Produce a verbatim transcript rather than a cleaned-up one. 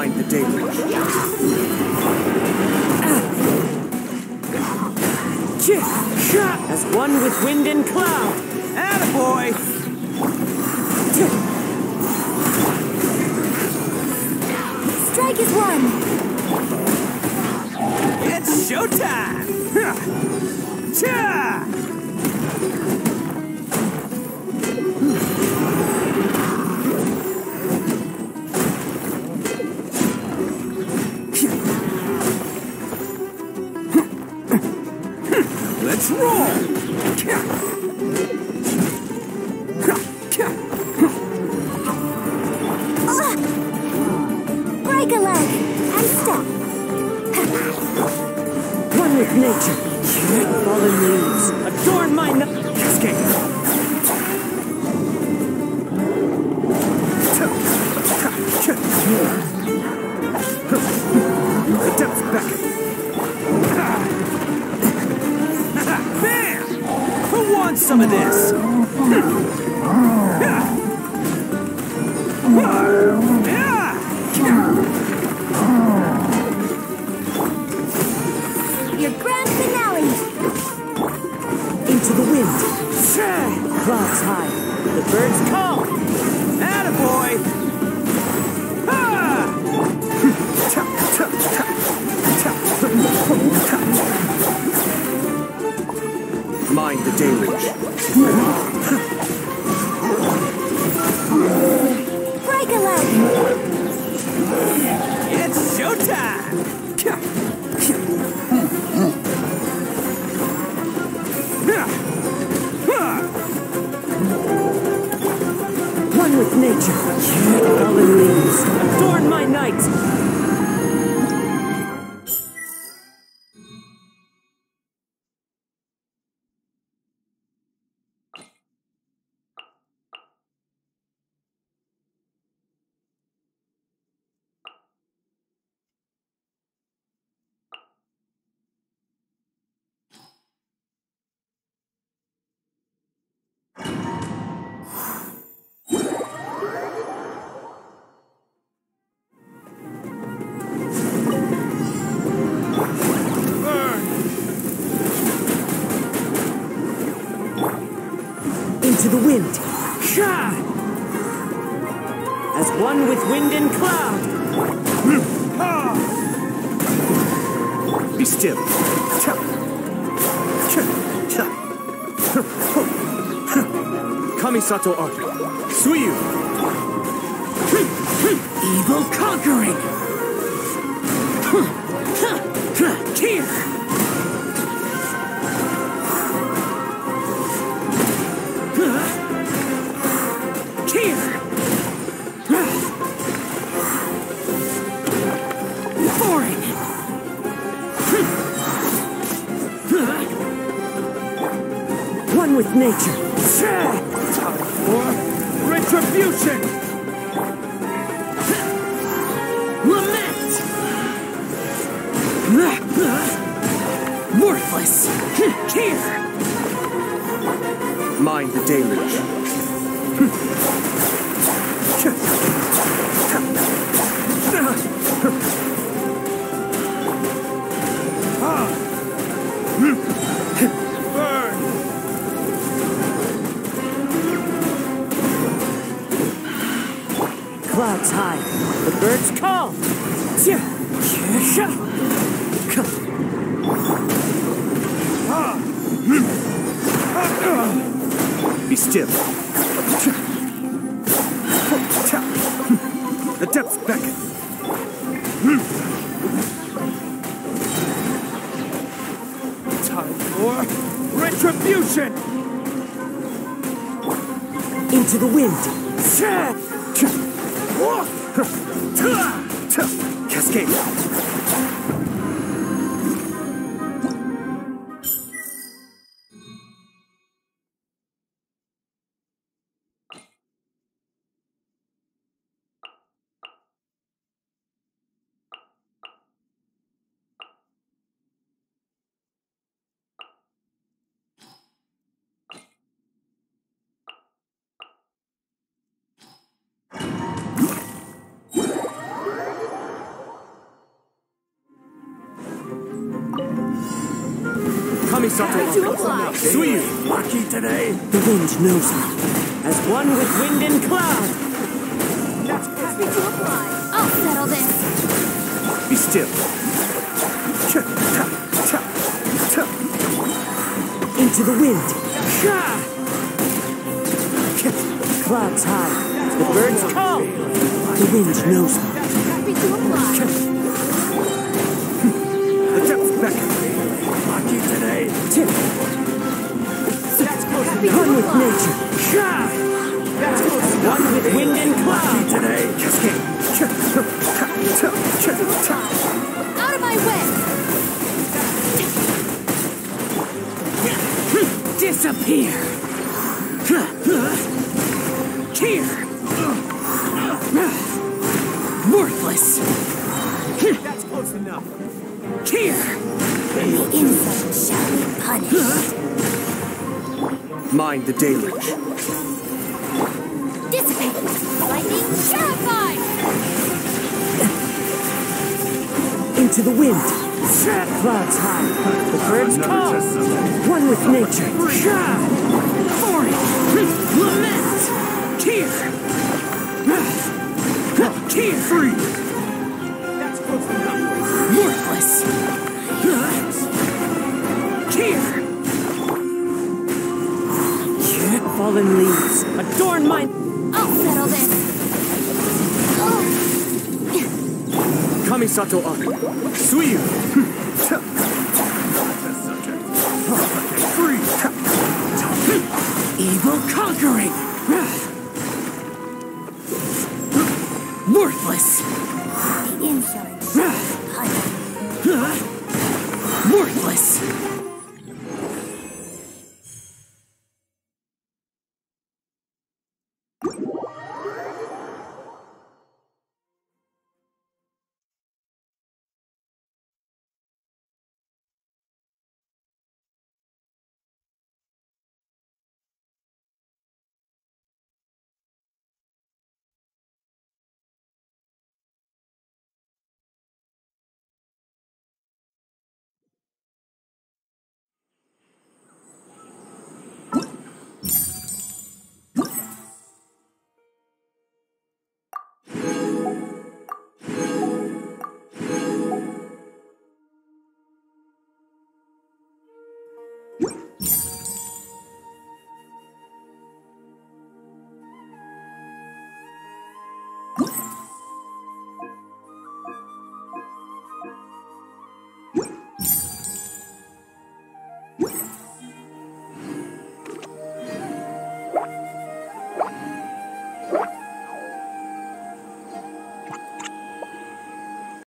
mind the damage. As one with wind and cloud. Attaboy! Strike is one. It's showtime! Let's roll! Uh, break a leg and stop. One with nature. Fallen leaves. Adorn my n- escape. Some of this. Your grand finale. Into the wind. Clouds high. The birds call. Attaboy. Ah! Mind the deluge. Break a leg. It's showtime. One with nature. Fallen leaves. Adorn my night. To the wind. Shine! As one with wind and cloud. Be still. Kamisato Akku. Suyu. Evil conquering. Tear. One with nature. Time for retribution. Lament. Worthless. Here. Mind the deluge. Ah. Clouds high, the birds call. Be still. The depths beckon. Time for retribution. Into the wind. Cascade. Kamisato Akku. See you lucky today. The wind knows me as one with wind and cloud. That's happy to apply. I'll settle this. Be still. Into the wind. Clouds high. The birds call. The wind knows me. Happy to apply. Tip. That's good. One with nature. That's good. One with wind and cloud. Today. Out of my way. Disappear. Here. Worthless. That's close enough. Here. Insult shall be punished. Mind the deluge. Dissipate. Lightning terrified. Into the wind. Clouds high. The birds call. One with nature. Glory. Lament. Tear. Tear. Free. Worthless. Cheer! Fallen leaves adorn my... I'll settle this! Oh. Kamisato Akku. Suyu! Free! Evil conquering! Worthless! The insolence. Worthless!